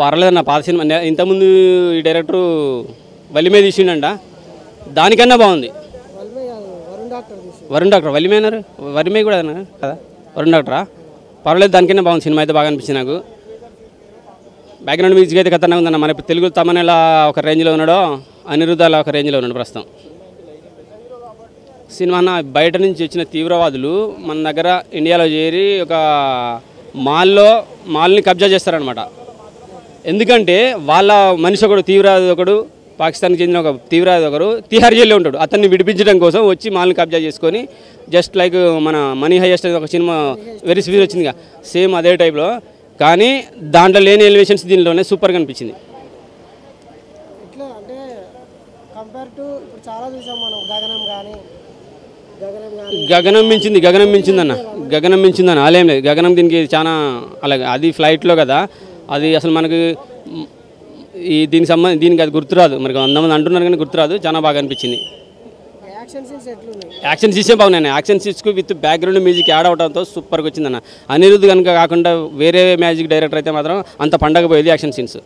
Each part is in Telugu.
పర్లేదన్న పాత సినిమా ఇంతకుముందు ఈ డైరెక్టర్ వలిమే తీసిండంట దానికన్నా బాగుంది వరుణ్ డాక్టర్ వలిమేనారు వరిమే కూడా కదా వరుణ్ డాక్టరా పర్లేదు దానికన్నా బాగుంది సినిమా అయితే బాగా అనిపించింది నాకు బ్యాక్గ్రౌండ్ మ్యూజిక్ అయితే ఖతర్నాక్ ఉందన్న మన తెలుగు తమనేలా ఒక రేంజ్లో ఉన్నాడో అనిరుద్ధాల ఒక రేంజ్లో ఉన్నాడు ప్రస్తుతం సినిమా బయట నుంచి వచ్చిన తీవ్రవాదులు మన దగ్గర ఇండియాలో చేరి ఒక మాల్ని కబ్జా చేస్తారనమాట ఎందుకంటే వాళ్ళ మనిషి ఒకడు తీవ్రవాది ఒకడు పాకిస్తాన్కి చెందిన ఒక తీవ్రవాది ఒకరు తిహార్ జైల్లో ఉంటాడు అతన్ని విడిపించడం కోసం వచ్చి మాల్ని కబ్జా చేసుకొని జస్ట్ లైక్ మన మనీ హైయెస్ట్ ఒక సినిమా వెరీ సివియర్ వచ్చిందిగా సేమ్ అదే టైప్లో కానీ దాంట్లో లేని ఎలివేషన్స్ దీనిలోనే సూపర్గా అనిపించింది గగనం మించిందన్న అలేం లేదు గగనం దీనికి చాలా అలాగే అది ఫ్లైట్లో కదా అది అసలు మనకు ఈ దీనికి అది గుర్తురాదు మరి కొంతమంది అంటున్నారు కానీ గుర్తురాదు చాలా బాగా అనిపించింది యాక్షన్ సీన్సే బాగున్నాయి యాక్షన్ సీన్స్కు విత్ బ్యాక్గ్రౌండ్ మ్యూజిక్ యాడ్ అవడంతో సూపర్గా వచ్చిందన్న అనిరుద్ధ్ కనుక కాకుండా వేరే మ్యాజిక్ డైరెక్టర్ అయితే మాత్రం అంత పండగ పోయేది యాక్షన్ సీన్స్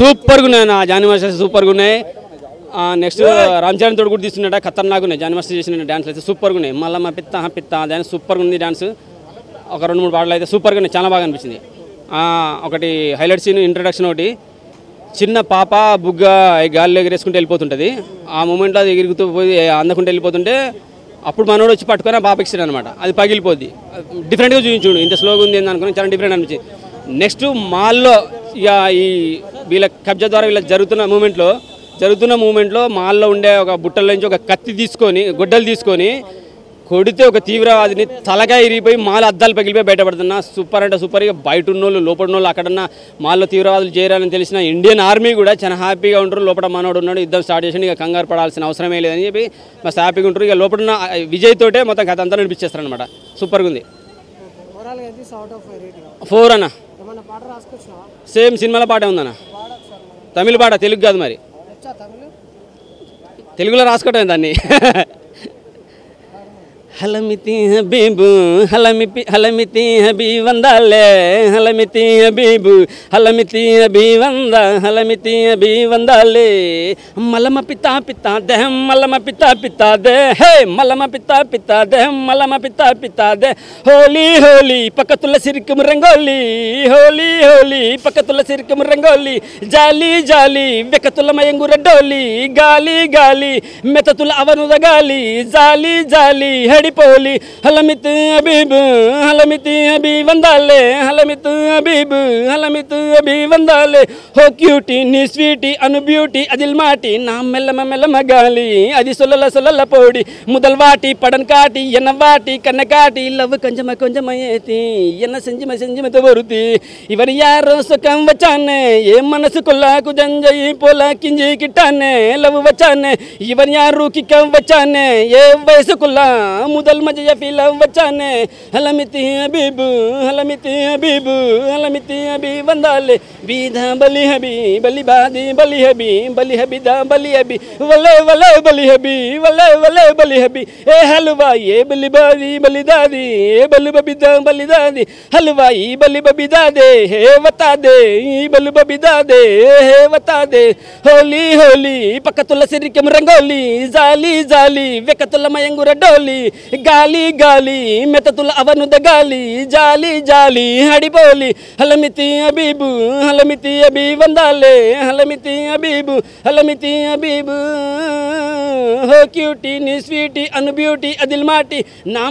సూపర్గా ఉన్నాయన్న జానీ మాస్టర్స్ సూపర్గా ఉన్నాయి నెక్స్ట్ రామ్ చరణ్ తోడు కూడా తీస్తున్నట్ట ఖతర్నాక్ ఉన్నాయి జానీ మాస్టర్ చేసిన డాన్స్ అయితే సూపర్గా ఉన్నాయి మళ్ళీ మా పిత్త దాని సూపర్గా ఉంది డాన్స్ ఒక 2-3 పాటలు అయితే సూపర్గా ఉన్నాయి చాలా బాగా అనిపించింది ఒకటి హైలైట్ సీన్ ఇంట్రడక్షన్ ఒకటి చిన్న పాప బుగ్గ గాలిలో ఎగిరేసుకుంటూ వెళ్ళిపోతుంటుంది ఆ మూమెంట్లో అది ఎగురుతూ పోయి అందకుండా వెళ్ళిపోతుంటే అప్పుడు మనోడు వచ్చి పట్టుకొని ఆ పాప ఇస్తాడు అనమాట అది పగిలిపోద్ది డిఫరెంట్గా చూపించుడు ఇంత స్లోగా ఉంది అనుకుని చాలా డిఫరెంట్ అనిపించింది నెక్స్ట్ మాల్లో ఇక ఈ వీళ్ళ కబ్జా ద్వారా వీళ్ళకి జరుగుతున్న మూమెంట్లో మాల్లో ఉండే ఒక బుట్టల నుంచి ఒక కత్తి తీసుకొని గొడ్డలు తీసుకొని కొడితే ఒక తీవ్రవాదిని తలగా ఇరిగిపోయి మాల అద్దాలు పగిలిపోయి బయటపడుతున్నా సూపర్ అంటే సూపర్గా బయట ఉన్నోళ్ళు లోపల వాళ్ళు అక్కడన్నా మాల్లో తీవ్రవాదులు చేరాలని తెలిసిన ఇండియన్ ఆర్మీ కూడా చాలా హ్యాపీగా ఉంటారు లోపల మనోడు ఉన్నాడు యుద్ధం స్టార్ట్ చేసి ఇక కంగారు పడాల్సిన అవసరమే లేదని చెప్పి మస్తు హ్యాపీగా ఉంటారు ఇక లోపల ఉన్న విజయ్ తోటే మొత్తం కథ అంతా నడిపించేస్తారు అనమాట సూపర్గా ఉంది 4 అన్న సేమ్ సినిమాల పాట ఉందన్న తమిళ పాట తెలుగు కాదు మరి తెలుగులో రాసుకోవటం దాన్ని హలమితి హబీబో హలమితి హబీ వందాలే హలమితి హబీబో హలమితి హబీ వంద హలమితి హబీ వందాలే మలమ పితా పితా దేహం మలమ పితా పితా దే హోలీ హోలీ పక్క తులసిరికం రంగోలీ హోలీ హోలీ పక్క తులసిరికం రంగోలీ జాలి జాలి వెక తుల మయంగుర డోలి గాలి గాలి మెత తుల అవనుద గాలి జాలి జాలి పోలి హలమితి హబీబో హలమితి హబీ వందాలే హో క్యూటీ నీ స్వీటీ అను బ్యూటీ అదిల్ మాటి నా మెల్లమ గాలి అది సొలల పోడి ముదల్వాటి పడన్కాటి ఎన్నవాటి కన్నకాటి లవ్ కొంచెమేతి ఎన్న సెంజిమతో వరుతి ఇవరి యారో సుఖం వచ్చానే ఏ మనసు కొల్లాకు జంజయి పొలా కింజి కిట్టానే లవ్ వచ్చానే ఇవరి యారు కిక్కం వచ్చానే ఏ వయసు కొల్లా मुदल मजया फीला वचाने हलमिति हबीबो वंदाले बीधा बली हबी वले बली हबी ए हलवा ये बली दादी हलवा ई बली बबी दादे हे वता दे होली होली पकतुल सिरिकम रंगोली जाली वेकतुल मयंगुर डोली గాలి గాలి మెతతుల అవనుద గాలి జాలి జాలి హడిపోలి హలమితి హబీబో వందాలే హో క్యూటీ నీ స్వీటీ అను బ్యూటీ అదిల్ మాటి నా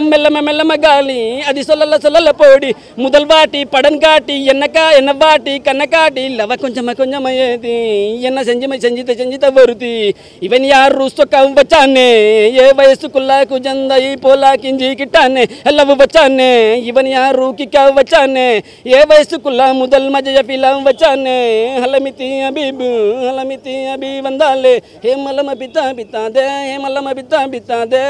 మెల్లమ గాలి అది సొలల పోడి ముదల్వాటి పడన్కాటి ఎన్నవాటి కన్నకాటి లవ కొంచెమేది ఎన్న సంజిత వరుతి ఇవన్నీ యారు సొక్క వచ్చానే ఏ వయసు కుల్లాకు జందయి పోలా కింజి కిట్టానే లవ్ వచ్చానే ఇవన్నీ యారు కిక్క వచ్చానే ఏ వయసు కుల్లా ముదల్ మజయ ఫిలం వచ్చానే హలమితి హబీబో వందాలే హే మలమ పితా పితా దే